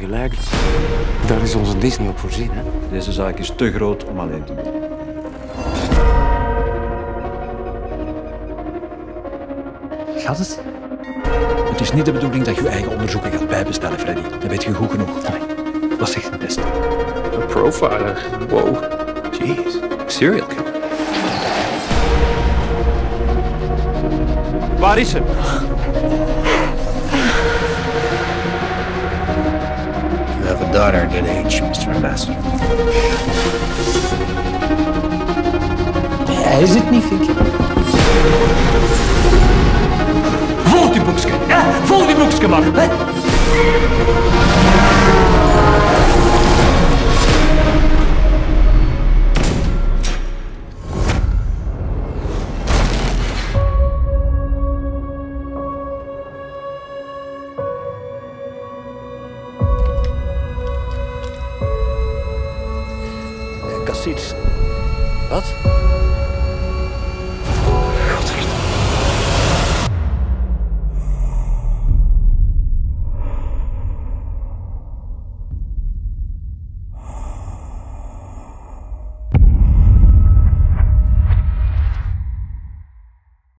tegelijk. Daar is onze dienst niet op voorzien, hè? Deze zaak is te groot om alleen te doen. Gaat het? Het is niet de bedoeling dat je eigen onderzoeken gaat bijbestellen, Freddy. Dat weet je goed genoeg. Nee, dat is echt een test. Een profiler? Wow. Jeez. Serial killer. Waar is ze? You have a daughter at that age, Mr. Ambassador. Hij is het niet, Vicky. Volg die boekske, hè? Volg die boekske, man. Hè?